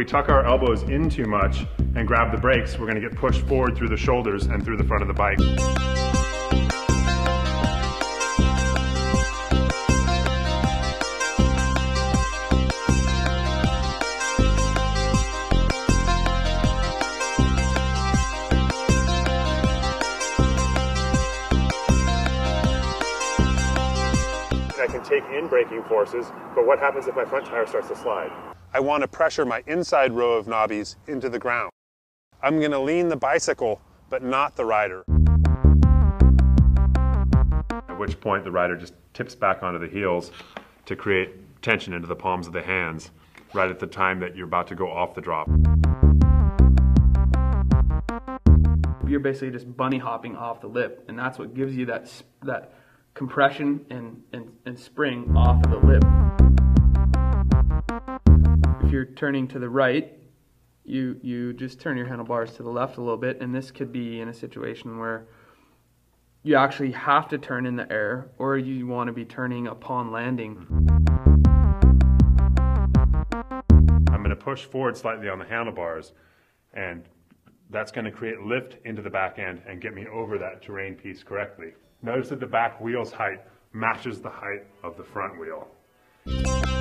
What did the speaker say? we tuck our elbows in too much and grab the brakes, we're going to get pushed forward through the shoulders and through the front of the bike. I can take in braking forces, but what happens if my front tire starts to slide? I want to pressure my inside row of knobbies into the ground. I'm going to lean the bicycle, but not the rider. At which point the rider just tips back onto the heels to create tension into the palms of the hands right at the time that you're about to go off the drop. You're basically just bunny hopping off the lip, and that's what gives you that compression and spring off of the lip. If you're turning to the right, you just turn your handlebars to the left a little bit, and this could be in a situation where you actually have to turn in the air, or you want to be turning upon landing. I'm going to push forward slightly on the handlebars, and that's going to create lift into the back end and get me over that terrain piece correctly. Notice that the back wheel's height matches the height of the front wheel.